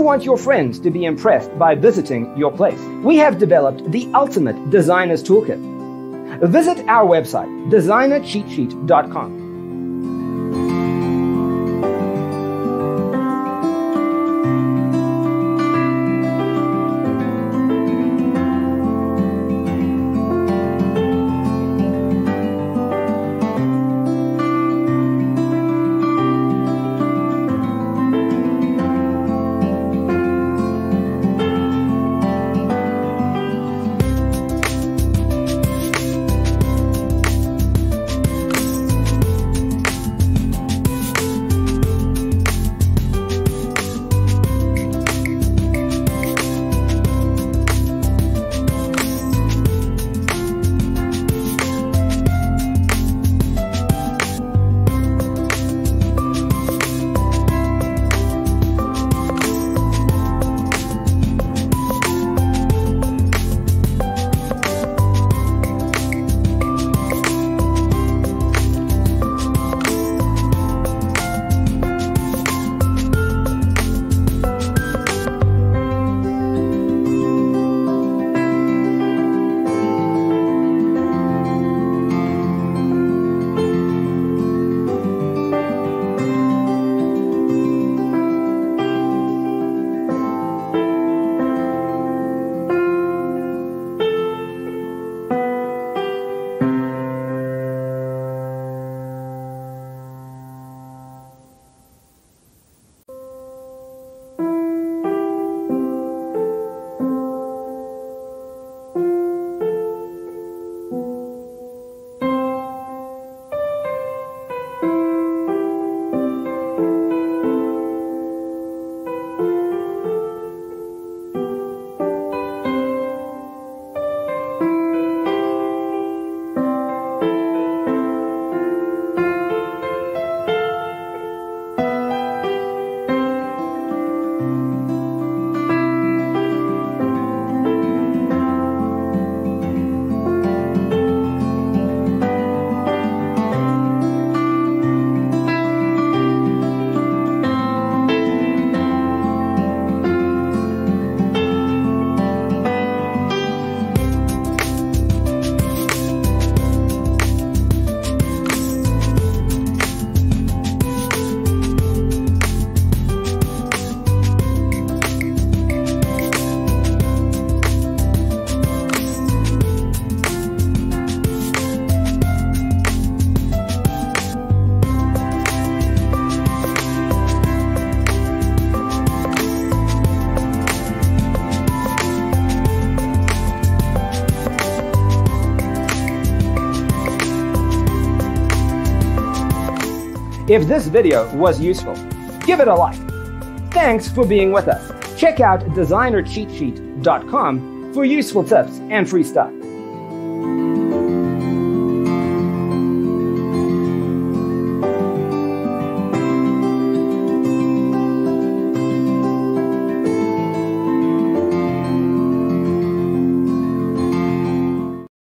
you want your friends to be impressed by visiting your place, we have developed the ultimate designer's toolkit. Visit our website, designercheatsheet.com. If this video was useful, give it a like. Thanks for being with us. Check out designercheatsheet.com for useful tips and free stuff.